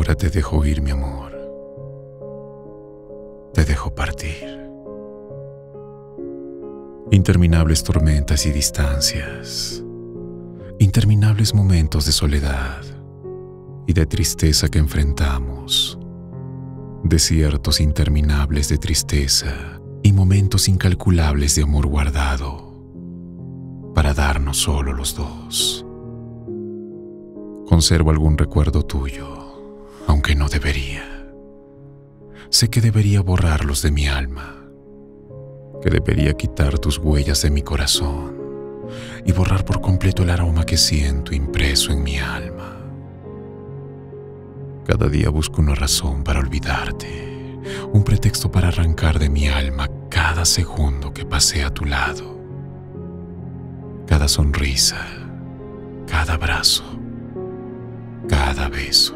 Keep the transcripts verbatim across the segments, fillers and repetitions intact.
Ahora te dejo ir, mi amor. Te dejo partir. Interminables tormentas y distancias. Interminables momentos de soledad y de tristeza que enfrentamos. Desiertos interminables de tristeza y momentos incalculables de amor guardado para darnos solo los dos. Conservo algún recuerdo tuyo, aunque no debería. Sé que debería borrarlos de mi alma, que debería quitar tus huellas de mi corazón y borrar por completo el aroma que siento impreso en mi alma. Cada día busco una razón para olvidarte, un pretexto para arrancar de mi alma cada segundo que pasé a tu lado, cada sonrisa, cada abrazo, cada beso,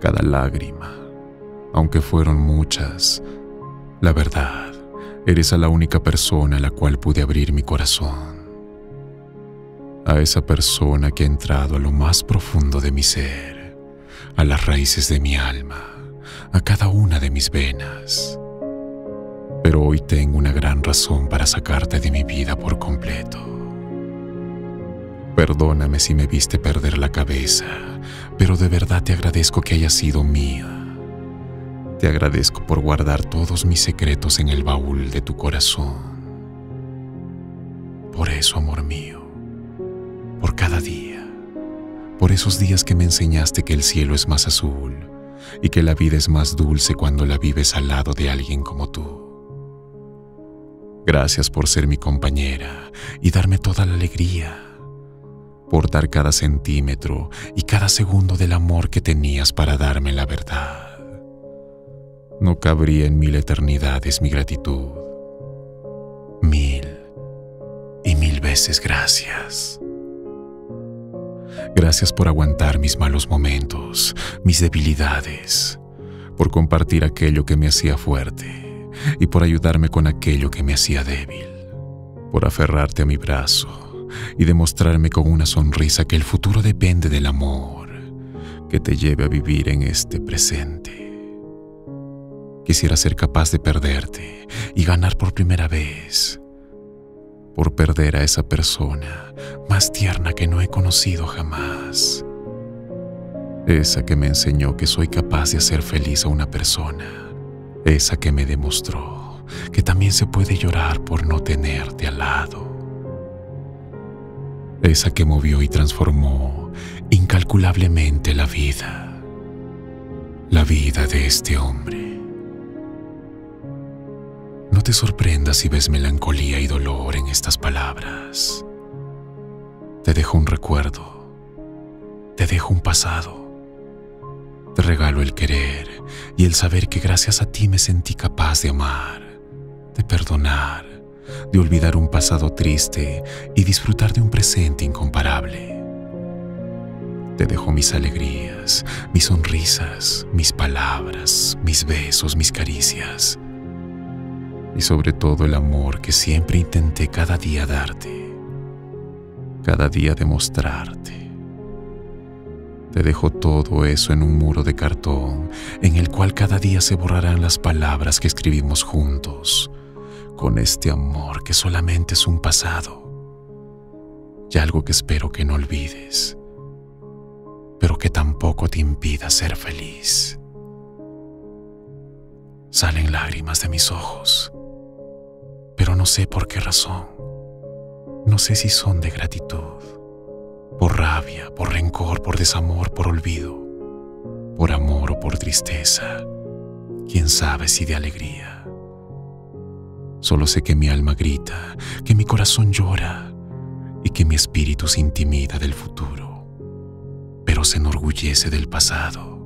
cada lágrima, aunque fueron muchas. La verdad, eres a la única persona a la cual pude abrir mi corazón. A esa persona que ha entrado a lo más profundo de mi ser, a las raíces de mi alma, a cada una de mis venas. Pero hoy tengo una gran razón para sacarte de mi vida por completo. Perdóname si me viste perder la cabeza, pero de verdad te agradezco que hayas sido mía. Te agradezco por guardar todos mis secretos en el baúl de tu corazón. Por eso, amor mío, por cada día, por esos días que me enseñaste que el cielo es más azul y que la vida es más dulce cuando la vives al lado de alguien como tú. Gracias por ser mi compañera y darme toda la alegría, por dar cada centímetro y cada segundo del amor que tenías para darme la verdad. No cabría en mil eternidades mi gratitud. Mil y mil veces gracias. Gracias por aguantar mis malos momentos, mis debilidades, por compartir aquello que me hacía fuerte y por ayudarme con aquello que me hacía débil, por aferrarte a mi brazo y demostrarme con una sonrisa que el futuro depende del amor que te lleve a vivir en este presente. Quisiera ser capaz de perderte y ganar por primera vez, por perder a esa persona más tierna que no he conocido jamás, esa que me enseñó que soy capaz de hacer feliz a una persona, esa que me demostró que también se puede llorar por no tenerte al lado, esa que movió y transformó incalculablemente la vida, la vida de este hombre. No te sorprendas si ves melancolía y dolor en estas palabras. Te dejo un recuerdo, te dejo un pasado, te regalo el querer y el saber que gracias a ti me sentí capaz de amar, de perdonar, de olvidar un pasado triste y disfrutar de un presente incomparable. Te dejo mis alegrías, mis sonrisas, mis palabras, mis besos, mis caricias y sobre todo el amor que siempre intenté cada día darte, cada día demostrarte. Te dejo todo eso en un muro de cartón en el cual cada día se borrarán las palabras que escribimos juntos, con este amor que solamente es un pasado y algo que espero que no olvides, pero que tampoco te impida ser feliz. Salen lágrimas de mis ojos, pero no sé por qué razón. No sé si son de gratitud, por rabia, por rencor, por desamor, por olvido, por amor o por tristeza, quién sabe si de alegría. Solo sé que mi alma grita, que mi corazón llora y que mi espíritu se intimida del futuro, pero se enorgullece del pasado.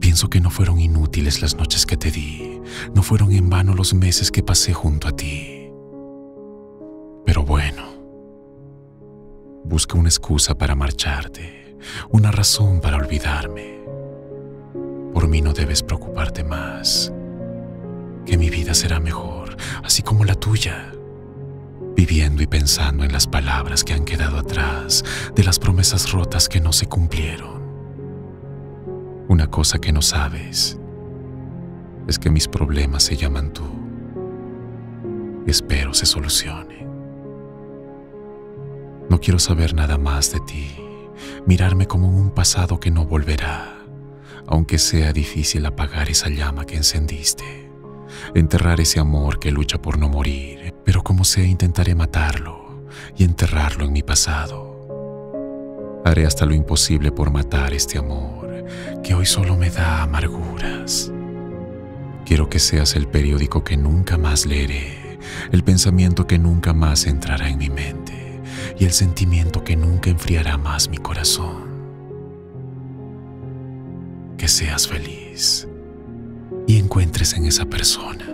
Pienso que no fueron inútiles las noches que te di, no fueron en vano los meses que pasé junto a ti. Pero bueno, busca una excusa para marcharte, una razón para olvidarme. Por mí no debes preocuparte más, que mi vida será mejor, así como la tuya, viviendo y pensando en las palabras que han quedado atrás, de las promesas rotas que no se cumplieron. Una cosa que no sabes es que mis problemas se llaman tú. Espero se solucione. No quiero saber nada más de ti, mirarme como un pasado que no volverá, aunque sea difícil apagar esa llama que encendiste. Enterrar ese amor que lucha por no morir, pero como sea intentaré matarlo y enterrarlo en mi pasado. Haré hasta lo imposible por matar este amor que hoy solo me da amarguras. Quiero que seas el periódico que nunca más leeré, el pensamiento que nunca más entrará en mi mente y el sentimiento que nunca enfriará más mi corazón. Que seas feliz y encuentres en esa persona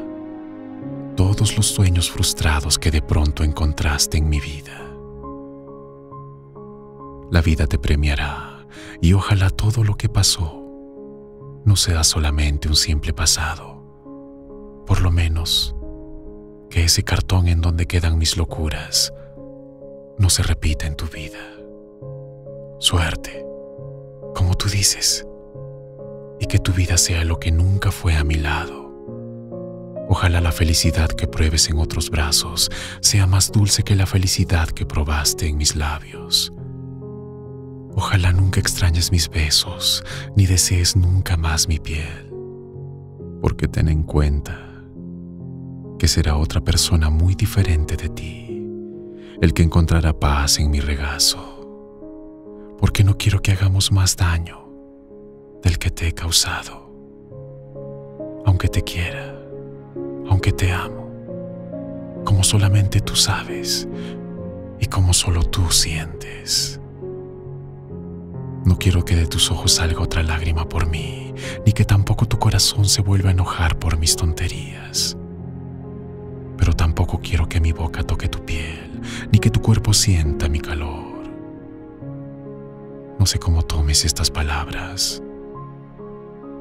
todos los sueños frustrados que de pronto encontraste en mi vida. La vida te premiará y ojalá todo lo que pasó no sea solamente un simple pasado. Por lo menos, que ese cartón en donde quedan mis locuras no se repita en tu vida. Suerte, como tú dices, y que tu vida sea lo que nunca fue a mi lado. Ojalá la felicidad que pruebes en otros brazos sea más dulce que la felicidad que probaste en mis labios. Ojalá nunca extrañes mis besos, ni desees nunca más mi piel, porque ten en cuenta que será otra persona muy diferente de ti, el que encontrará paz en mi regazo, porque no quiero que hagamos más daño del que te he causado. Aunque te quiera, aunque te amo, como solamente tú sabes y como solo tú sientes. No quiero que de tus ojos salga otra lágrima por mí, ni que tampoco tu corazón se vuelva a enojar por mis tonterías. Pero tampoco quiero que mi boca toque tu piel, ni que tu cuerpo sienta mi calor. No sé cómo tomes estas palabras,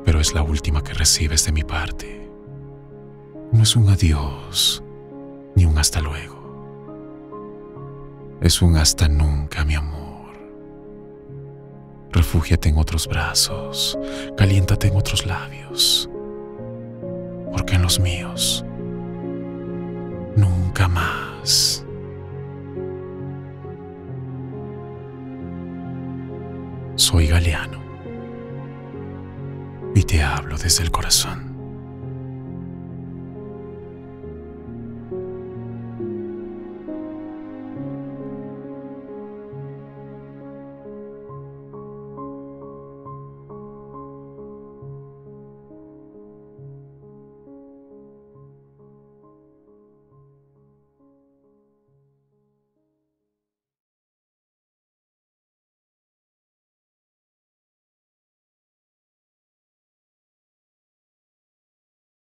pero es la última que recibes de mi parte. No es un adiós, ni un hasta luego. Es un hasta nunca, mi amor. Refúgiate en otros brazos, caliéntate en otros labios, porque en los míos, nunca más. Soy Galeano. Y te hablo desde el corazón.